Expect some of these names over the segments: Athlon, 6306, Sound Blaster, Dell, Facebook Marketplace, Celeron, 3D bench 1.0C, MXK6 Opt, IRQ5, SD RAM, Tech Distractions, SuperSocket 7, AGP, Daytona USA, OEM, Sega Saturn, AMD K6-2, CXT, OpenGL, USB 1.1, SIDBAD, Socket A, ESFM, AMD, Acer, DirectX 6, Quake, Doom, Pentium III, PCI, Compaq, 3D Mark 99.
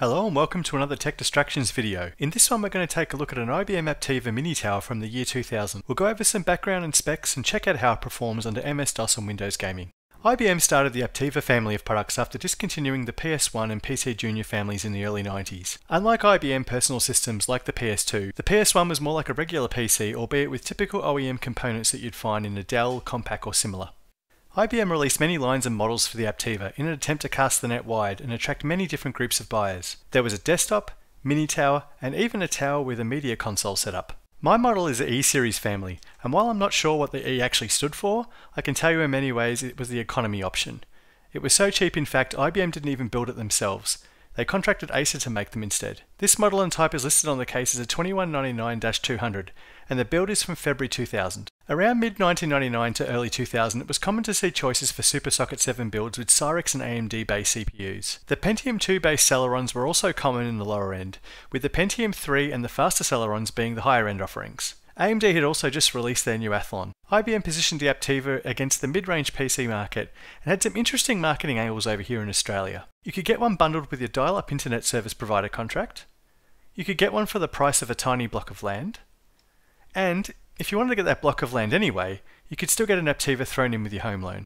Hello and welcome to another Tech Distractions video. In this one we're going to take a look at an IBM Aptiva mini tower from the year 2000. We'll go over some background and specs and check out how it performs under MS-DOS and Windows gaming. IBM started the Aptiva family of products after discontinuing the PS1 and PC Junior families in the early 90s. Unlike IBM personal systems like the PS2, the PS1 was more like a regular PC, albeit with typical OEM components that you'd find in a Dell, Compaq or similar. IBM released many lines and models for the Aptiva in an attempt to cast the net wide and attract many different groups of buyers. There was a desktop, mini tower, and even a tower with a media console setup. My model is the E-Series family, and while I'm not sure what the E actually stood for, I can tell you in many ways it was the economy option. It was so cheap in fact IBM didn't even build it themselves. They contracted Acer to make them instead. This model and type is listed on the case as a 2199-200, and the build is from February 2000. Around mid-1999 to early 2000, it was common to see choices for SuperSocket 7 builds with Cyrix and AMD-based CPUs. The Pentium II-based Celerons were also common in the lower end, with the Pentium III and the faster Celerons being the higher-end offerings. AMD had also just released their new Athlon. IBM positioned the Aptiva against the mid-range PC market and had some interesting marketing angles over here in Australia. You could get one bundled with your dial-up internet service provider contract, you could get one for the price of a tiny block of land, and if you wanted to get that block of land anyway, you could still get an Aptiva thrown in with your home loan.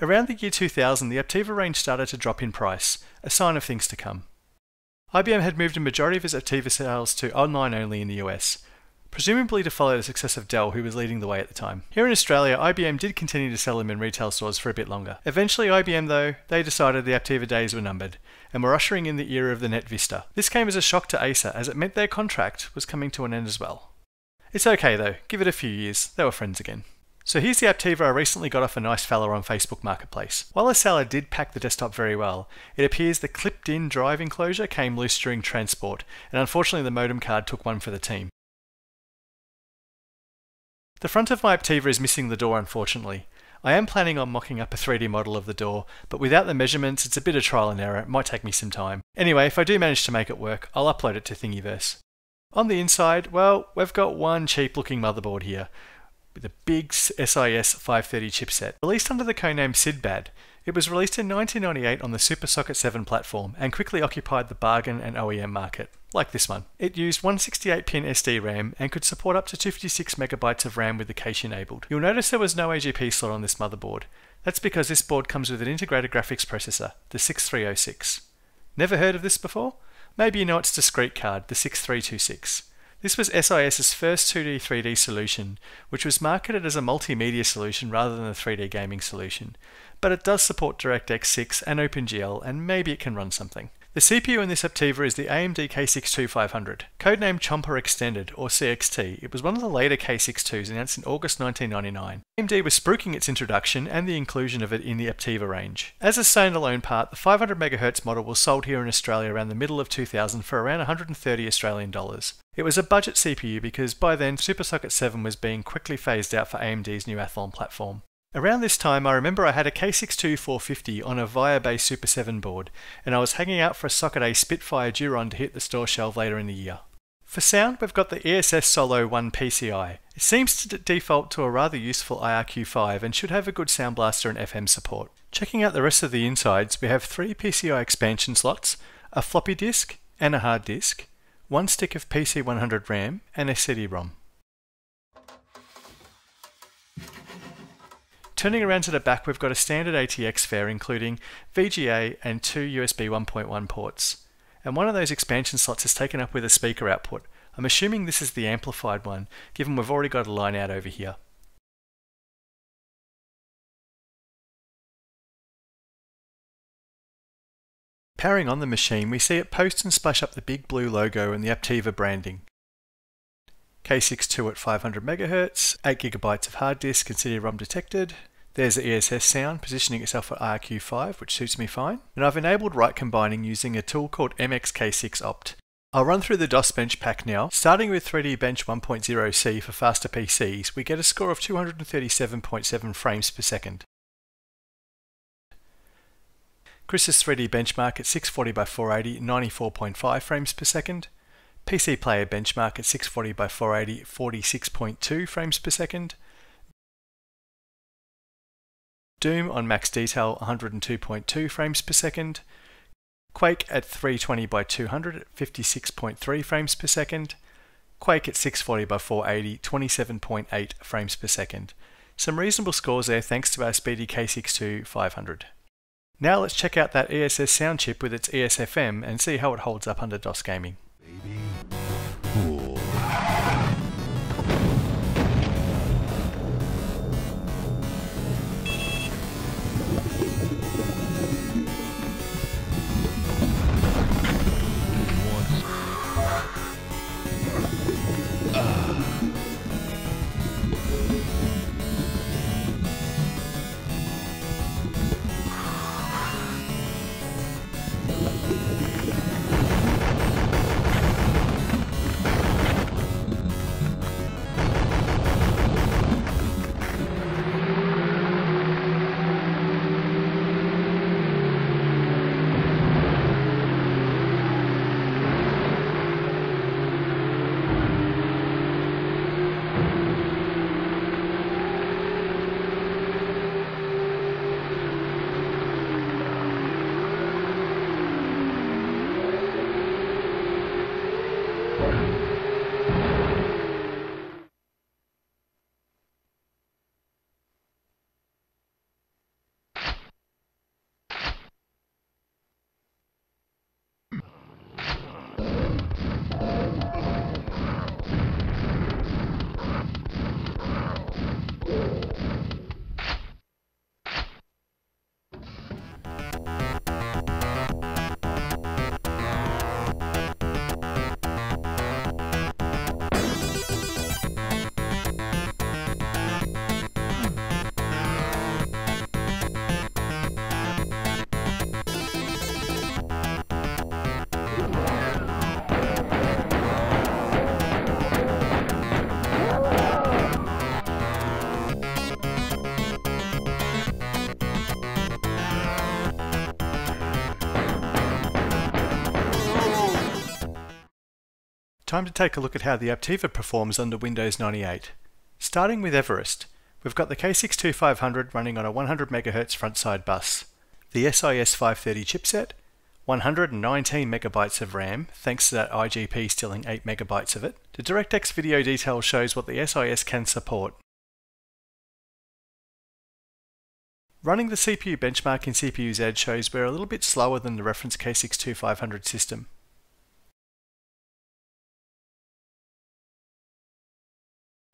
Around the year 2000, the Aptiva range started to drop in price, a sign of things to come. IBM had moved a majority of its Aptiva sales to online only in the US, presumably to follow the success of Dell, who was leading the way at the time. Here in Australia, IBM did continue to sell them in retail stores for a bit longer. Eventually IBM though, they decided the Aptiva days were numbered, and were ushering in the era of the NetVista. This came as a shock to Acer, as it meant their contract was coming to an end as well. It's okay though, give it a few years, they were friends again. So here's the Aptiva I recently got off a nice fella on Facebook Marketplace. While the seller did pack the desktop very well, it appears the clipped-in drive enclosure came loose during transport, and unfortunately the modem card took one for the team. The front of my Aptiva is missing the door, unfortunately. I am planning on mocking up a 3D model of the door, but without the measurements it's a bit of trial and error, it might take me some time. Anyway, if I do manage to make it work, I'll upload it to Thingiverse. On the inside, well, we've got one cheap looking motherboard here, with a big SIS 530 chipset. Released under the codename SIDBAD, it was released in 1998 on the SuperSocket 7 platform and quickly occupied the bargain and OEM market. Like this one. It used 168-pin SD RAM and could support up to 256 MB of RAM with the cache enabled. You'll notice there was no AGP slot on this motherboard. That's because this board comes with an integrated graphics processor, the 6306. Never heard of this before? Maybe you know its discrete card, the 6326. This was SIS's first 2D 3D solution, which was marketed as a multimedia solution rather than a 3D gaming solution. But it does support DirectX 6 and OpenGL, and maybe it can run something. The CPU in this Aptiva is the AMD K6-2 500, codenamed Chomper Extended, or CXT. It was one of the later K6-2s announced in August 1999. AMD was spruiking its introduction and the inclusion of it in the Aptiva range. As a standalone part, the 500 MHz model was sold here in Australia around the middle of 2000 for around $130 Australian. It was a budget CPU because by then SuperSocket 7 was being quickly phased out for AMD's new Athlon platform. Around this time, I remember I had a K6-2 450 on a VIA-based Super 7 board, and I was hanging out for a Socket A Spitfire Duron to hit the store shelf later in the year. For sound, we've got the ESS Solo 1 PCI. It seems to default to a rather useful IRQ5 and should have a good sound blaster and FM support. Checking out the rest of the insides, we have 3 PCI expansion slots, a floppy disk and a hard disk, 1 stick of PC100 RAM and a CD-ROM. Turning around to the back, we've got a standard ATX fare including VGA and 2 USB 1.1 ports. And one of those expansion slots is taken up with a speaker output. I'm assuming this is the amplified one, given we've already got a line out over here. Powering on the machine, we see it post and splash up the big blue logo and the Aptiva branding. K6-2 at 500 MHz, 8 GB of hard disk and CD-ROM detected. There's the ESS sound, positioning itself at IRQ5, which suits me fine. And I've enabled write combining using a tool called MXK6 Opt. I'll run through the DOS bench pack now. Starting with 3D Bench 1.0C for faster PCs, we get a score of 237.7 frames per second. Chris's 3D benchmark at 640x480, 94.5 frames per second. PC Player benchmark at 640x480, 46.2 frames per second. Doom on max detail 102.2 frames per second. Quake at 320 by 200 at 56.3 frames per second, Quake at 640 by 480, 27.8 frames per second. Some reasonable scores there thanks to our speedy K6-2 500. Now let's check out that ESS sound chip with its ESFM and see how it holds up under DOS gaming. Baby. Time to take a look at how the Aptiva performs under Windows 98. Starting with Everest, we've got the K6-2 500 running on a 100 MHz frontside bus, the SIS 530 chipset, 119 MB of RAM, thanks to that IGP stealing 8 MB of it. The DirectX video detail shows what the SIS can support. Running the CPU benchmark in CPU-Z shows we're a little bit slower than the reference K6-2 500 system.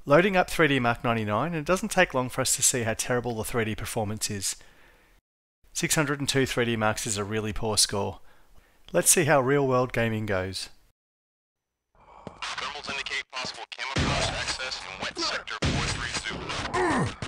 Loading up 3D Mark 99, and it doesn't take long for us to see how terrible the 3D performance is. 602 3D marks is a really poor score. Let's see how real-world gaming goes. Thermals indicate possible camouflage access in wet sector 432.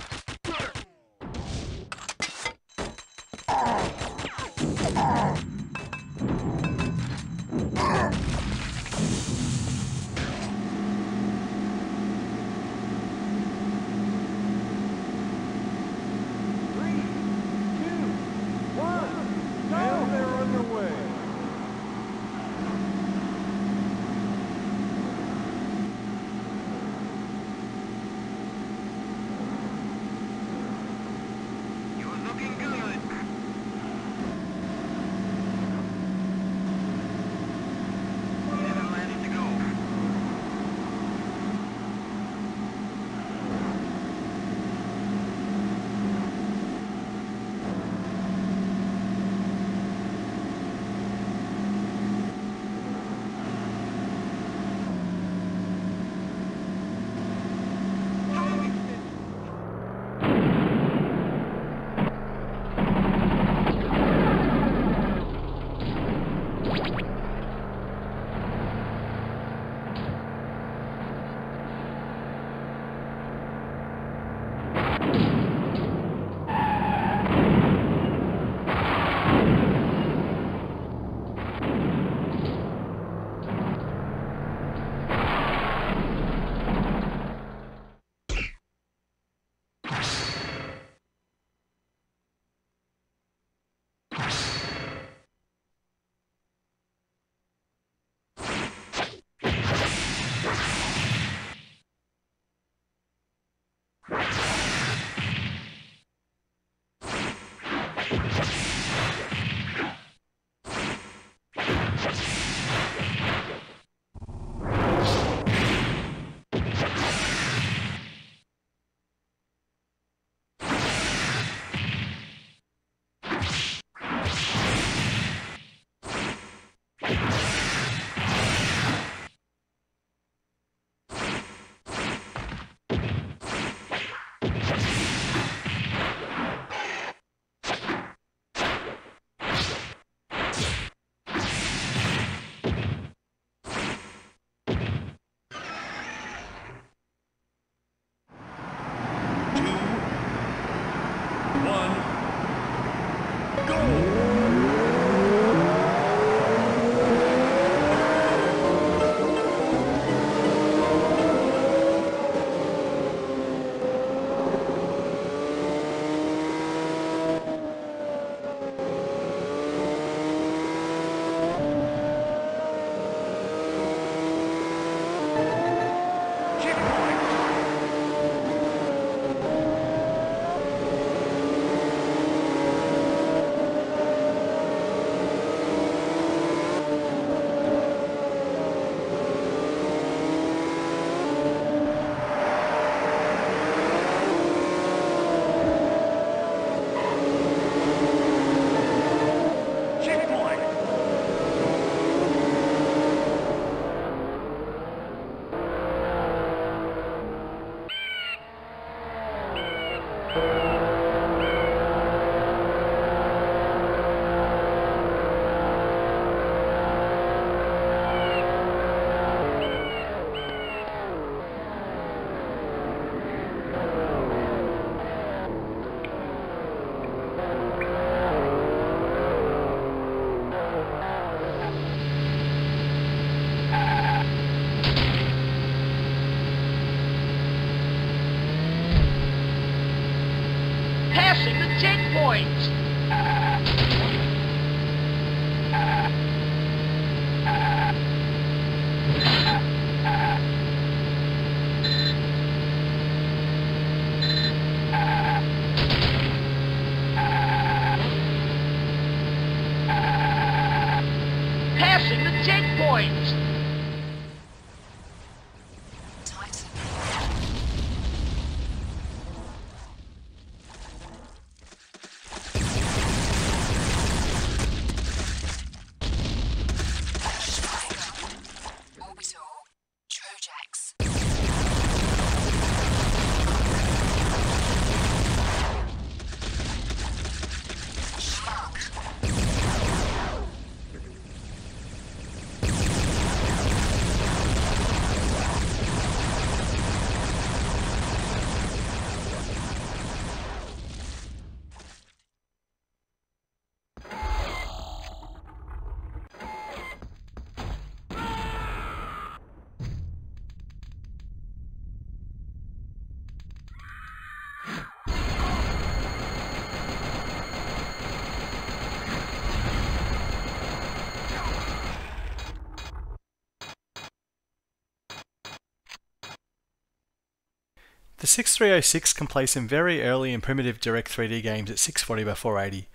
The 6306 can play some very early and primitive direct 3D games at 640x480.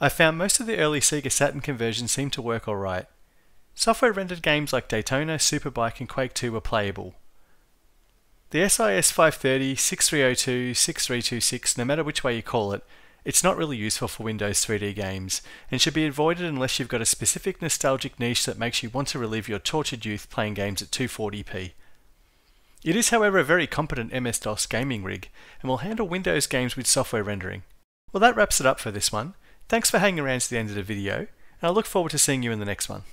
I found most of the early Sega Saturn conversions seemed to work alright. Software rendered games like Daytona, Superbike and Quake 2 were playable. The SIS 530, 6302, 6326, no matter which way you call it, it's not really useful for Windows 3D games, and should be avoided unless you've got a specific nostalgic niche that makes you want to relive your tortured youth playing games at 240p. It is, however, a very competent MS-DOS gaming rig, and will handle Windows games with software rendering. Well, that wraps it up for this one. Thanks for hanging around to the end of the video, and I look forward to seeing you in the next one.